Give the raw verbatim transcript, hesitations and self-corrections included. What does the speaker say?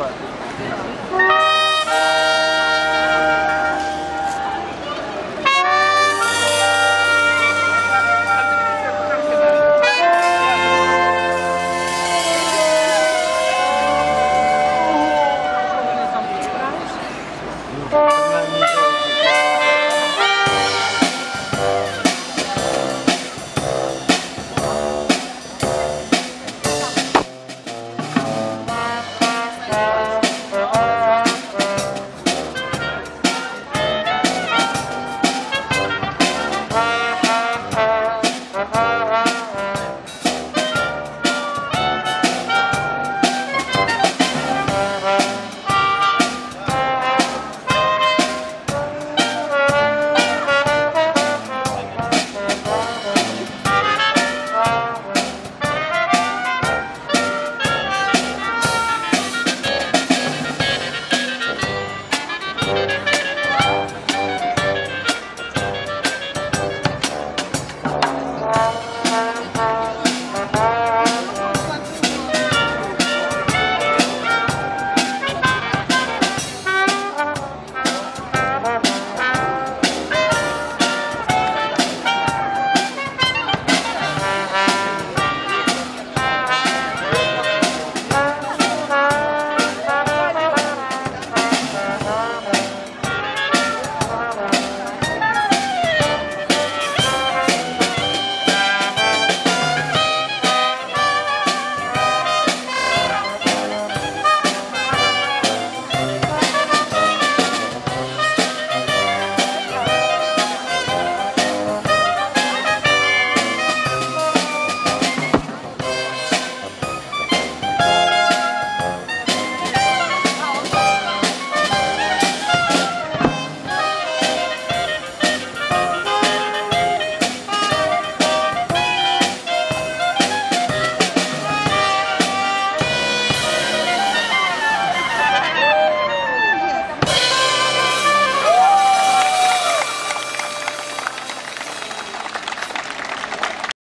para ti.